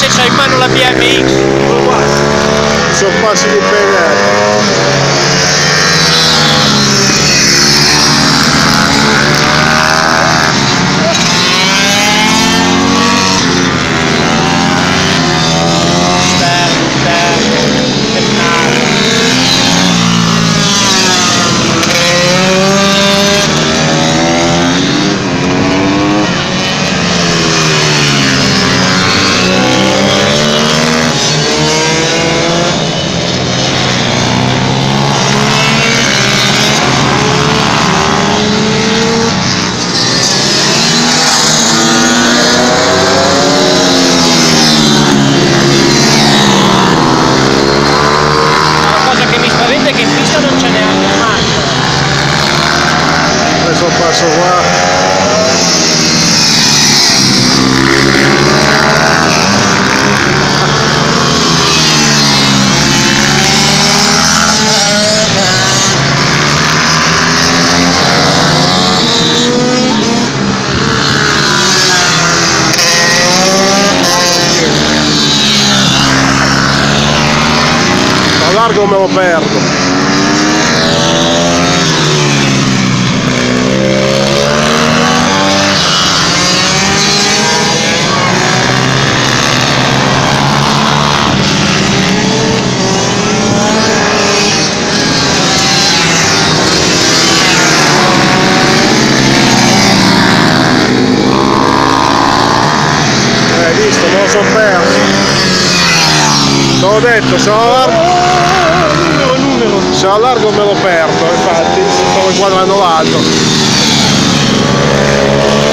se c'ho in mano la BMX. Sono facili di largo, me lo perdo. Visto, non so perso. Te l'ho detto, se allargo me lo perdo, infatti stavo inquadrando l'altro.